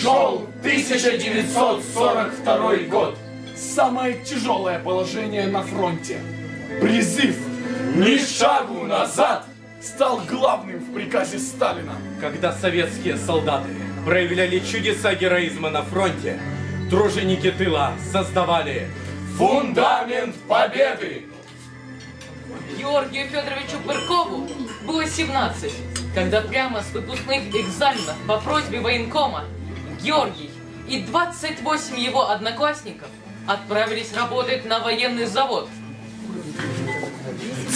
шел 1942 год. Самое тяжелое положение на фронте. Призыв «Ни шагу назад» стал главным в приказе Сталина. Когда советские солдаты проявляли чудеса героизма на фронте, труженики тыла создавали фундамент победы. Георгию Федоровичу Пыркову было 17, когда прямо с выпускных экзаменов по просьбе военкома Георгий и 28 его одноклассников отправились работать на военный завод.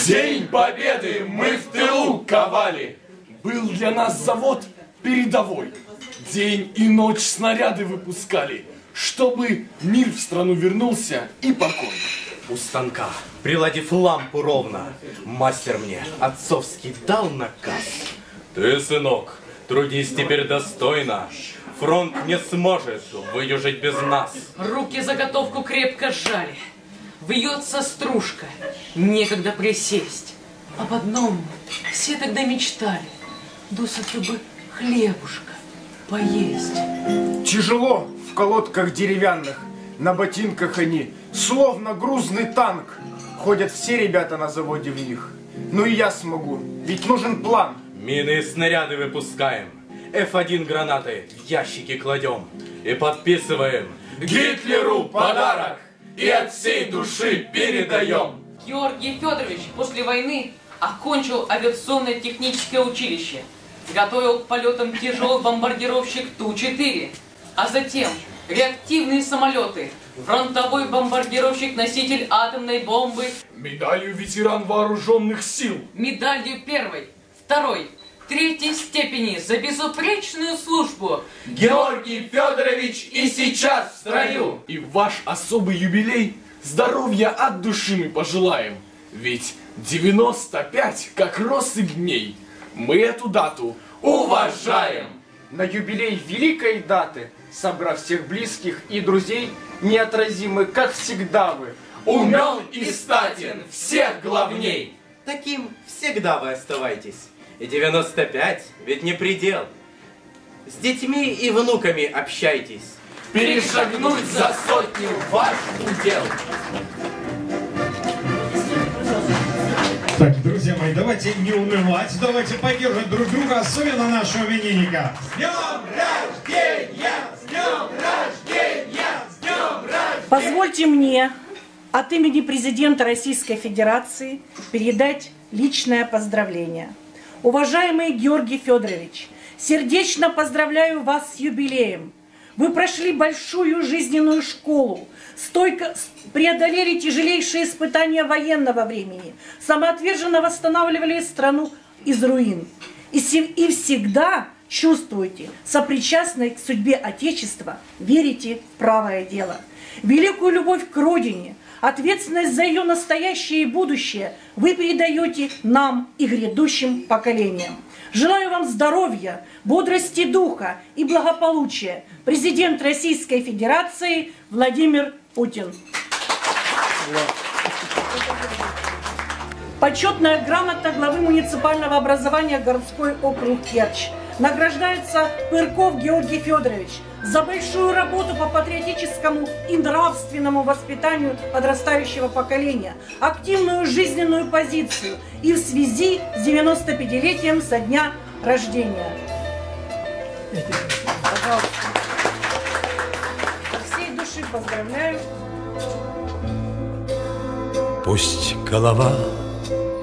День Победы мы в тылу ковали. Был для нас завод передовой. День и ночь снаряды выпускали, чтобы мир в страну вернулся и покой. У станка, приладив лампу ровно, мастер мне отцовский дал наказ. Ты, сынок, трудись теперь достойно. Фронт не сможет выдержать без нас. Руки заготовку крепко сжали. Вьется стружка, некогда присесть. Об одном все тогда мечтали. Досыта бы хлебушка поесть. Тяжело в колодках деревянных, на ботинках они, словно грузный танк. Ходят все ребята на заводе в них. Ну и я смогу, ведь нужен план. Мины и снаряды выпускаем, F1 гранаты в ящики кладем и подписываем Гитлеру подарок. И от всей души передаем. Георгий Федорович после войны окончил авиационное техническое училище, готовил к полетам тяжелый бомбардировщик Ту-4, а затем реактивные самолеты, фронтовой бомбардировщик-носитель атомной бомбы, медалью ветеран вооруженных сил, медалью 1-й, 2-й, 3-й степени за безупречную службу. Георгий Федорович и сейчас в строю. И в ваш особый юбилей здоровья от души мы пожелаем. Ведь 95, как россыпь дней, мы эту дату уважаем. На юбилей великой даты, собрав всех близких и друзей, неотразимы, как всегда, вы. Умен и статен, всех главней. Таким всегда вы оставайтесь. И 95 ведь не предел. С детьми и внуками общайтесь. Перешагнуть за сотню ваш удел. Так, друзья мои, давайте не унывать, давайте поддерживать друг друга, особенно нашего именинника. С днем рождения! С днем рождения! С днем рождения! Позвольте мне от имени президента Российской Федерации передать личное поздравление. Уважаемый Георгий Федорович, сердечно поздравляю вас с юбилеем. Вы прошли большую жизненную школу, стойко преодолели тяжелейшие испытания военного времени, самоотверженно восстанавливали страну из руин. И всегда чувствуете сопричастность к судьбе Отечества, верите в правое дело. Великую любовь к родине, ответственность за ее настоящее и будущее вы передаете нам и грядущим поколениям. Желаю вам здоровья, бодрости духа и благополучия. Президент Российской Федерации Владимир Путин. Почетная грамота главы муниципального образования городской округ Керчь. Награждается Пырков Георгий Федорович за большую работу по патриотическому и нравственному воспитанию подрастающего поколения, активную жизненную позицию и в связи с 95-летием со дня рождения. Пожалуйста. От всей души поздравляю. Пусть голова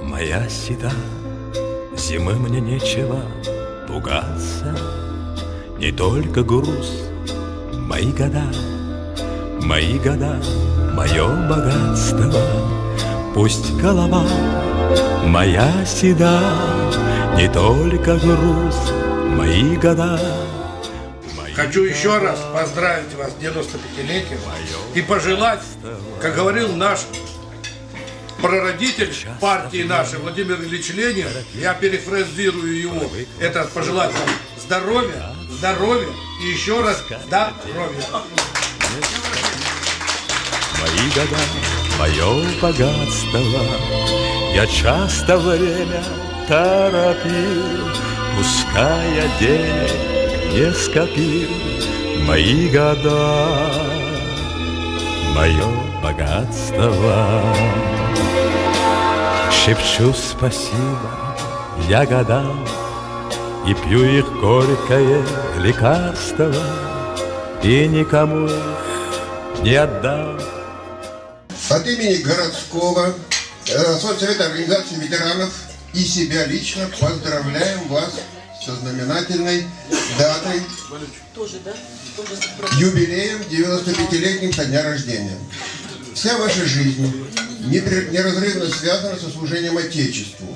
моя седа, зимы мне нечего пугаться, не только груз, мои года, мое богатство. Пусть голова моя седа, не только груз, мои года. Хочу еще раз поздравить вас с 95-летием и пожелать, как говорил наш прародитель партии нашей Владимир Ильич Ленин, я перефразирую его, это пожелать вам здоровья, здоровья и еще раз здоровья. Мои года, мое богатство, я часто время торопил, пускай я денег не скопил, мои года, мое богатство. Шепчу спасибо я годам и пью их горькое лекарство, и никому не отдам. От имени городского Соцсовета организации ветеранов и себя лично поздравляем вас со знаменательной датой, юбилеем 95-летним со дня рождения. Вся ваша жизнь неразрывно связана со служением Отечеству.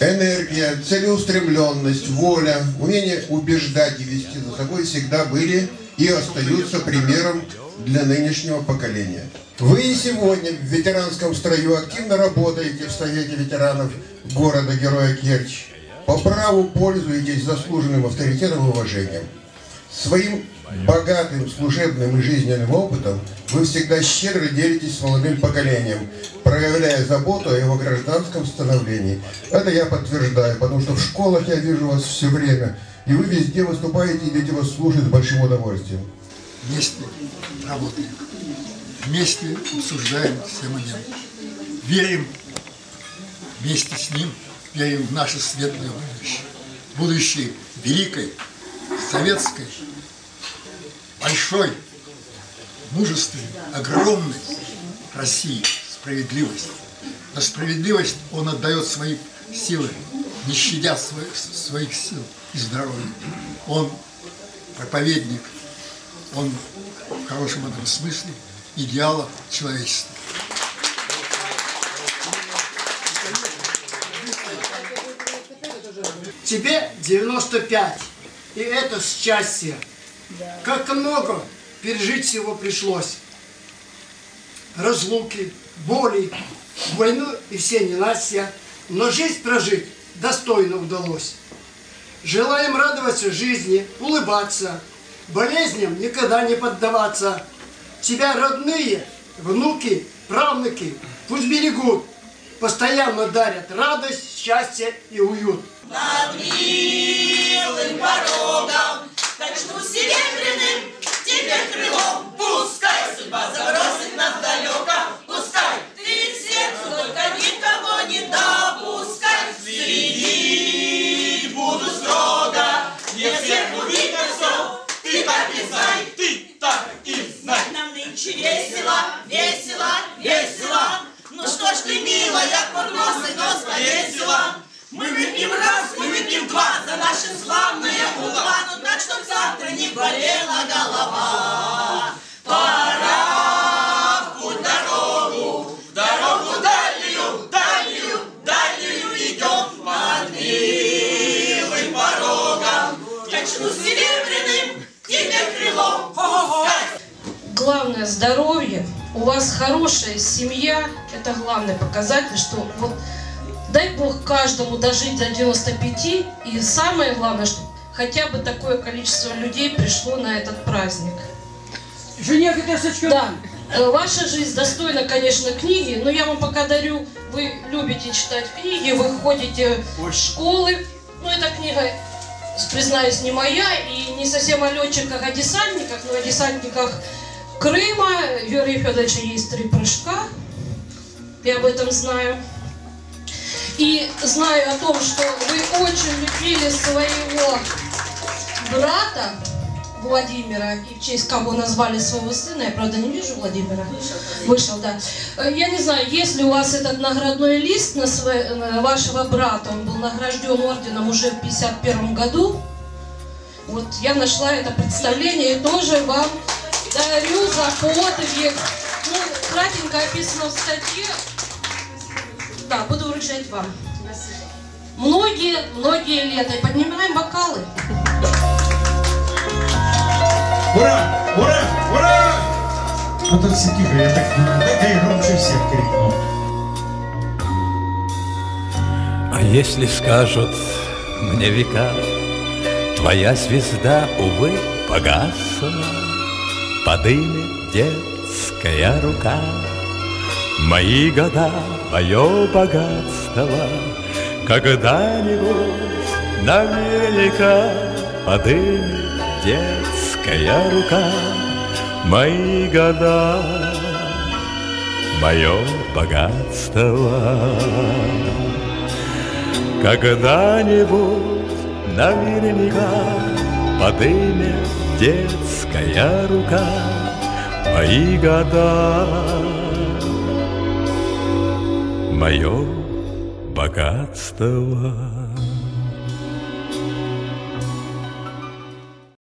Энергия, целеустремленность, воля, умение убеждать и вести за собой всегда были и остаются примером для нынешнего поколения. Вы и сегодня в ветеранском строю активно работаете в Совете ветеранов города-героя Керчь. По праву пользуетесь заслуженным авторитетом и уважением. Своим богатым служебным и жизненным опытом вы всегда щедро делитесь с молодым поколением, проявляя заботу о его гражданском становлении. Это я подтверждаю, потому что в школах я вижу вас все время, и вы везде выступаете, и дети вас слушают с большим удовольствием. Вместе работаем, вместе обсуждаем все моменты, верим вместе с ним, верим в наше светлое будущее, будущее великой, советской, большой, мужественной, огромной России справедливости. На справедливость он отдает свои силы, не щадя своих сил и здоровья. Он проповедник, он в хорошем этом смысле идеала человечества. Тебе 95, и это счастье. Как много пережить всего пришлось. Разлуки, боли, войну и все ненастья. Но жизнь прожить достойно удалось. Желаем радоваться жизни, улыбаться, болезням никогда не поддаваться. Тебя родные, внуки, правнуки пусть берегут, постоянно дарят радость, счастье и уют. Над милым порогом, точну серебряным тебе крылом, пускай судьба забросит нас далеко, пускай ты к сердцу только никого не допускай. Следи, буду строго, мне всех убить на все, ты потрясай, ты так и знай. Нам нынче весело, весело, весело, ну что ж ты, милая, под нос и нос повесила. Мы выпьем раз, мы выпьем два за наше славное утро, ну так, чтоб завтра не болела голова. Пора в путь дорогу, дорогу дальнюю, дальнюю, дальнюю идем под милым порогом. Я чну серебряным тебе крылом. Главное здоровье, у вас хорошая семья, это главный показатель, что вот... Дай Бог каждому дожить до 95, и самое главное, что хотя бы такое количество людей пришло на этот праздник. Да. Ваша жизнь достойна, конечно, книги, но я вам пока дарю, вы любите читать книги, вы ходите в школы, но эта книга, признаюсь, не моя, и не совсем о летчиках, а десантниках, но о десантниках Крыма. Георгия Федоровича есть 3 прыжка, я об этом знаю. И знаю о том, что вы очень любили своего брата Владимира, и в честь кого назвали своего сына, я, правда, не вижу Владимира. Вышел, да. Я не знаю, есть ли у вас этот наградной лист на вашего брата, он был награжден орденом уже в 51 году. Вот я нашла это представление и тоже вам дарю за подвиг. Ну, кратенько описано в статье. Да, буду вручать вам. Спасибо. Многие лета. Поднимаем бокалы. Ура! Ура! Ура! Вот это все тихо, я так громче всех крикнул. А если скажут мне века, твоя звезда, увы, погасла, подымет детская рука. Мои года, мое богатство, когда-нибудь наверняка подымет детская рука, мои года, мое богатство. Когда-нибудь наверняка подымет детская рука мои года, мое богатство.